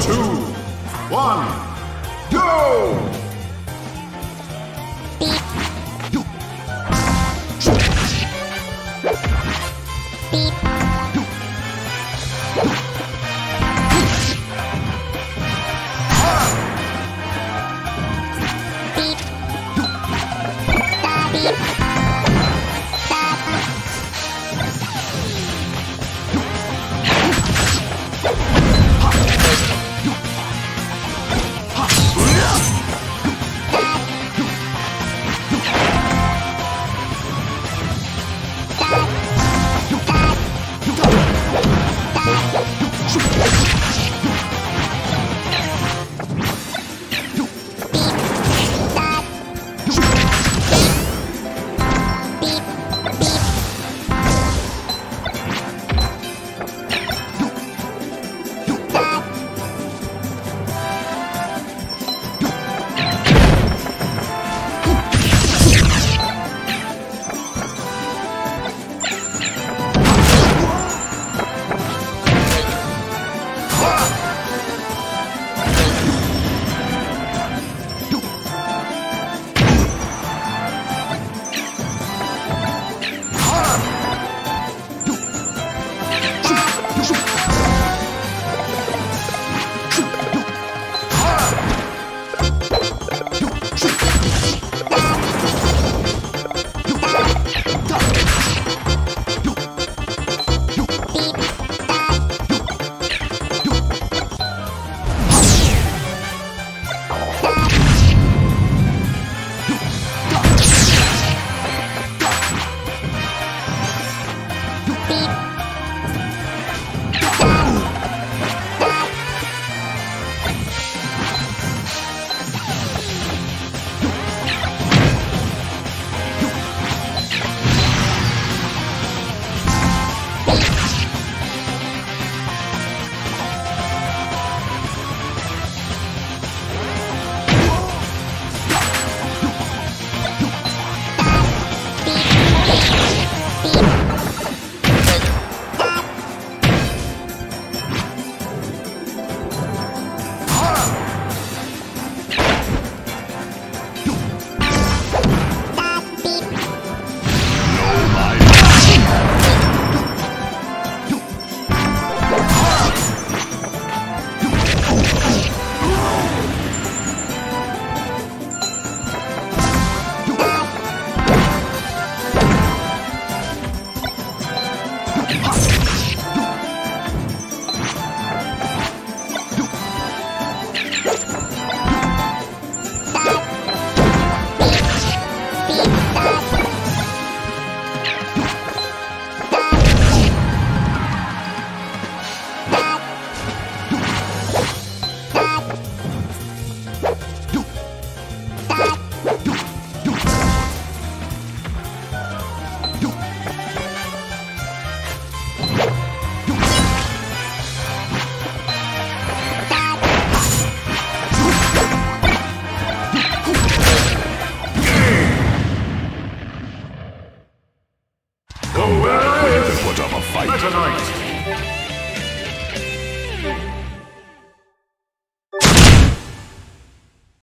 2, 1, go! Beep.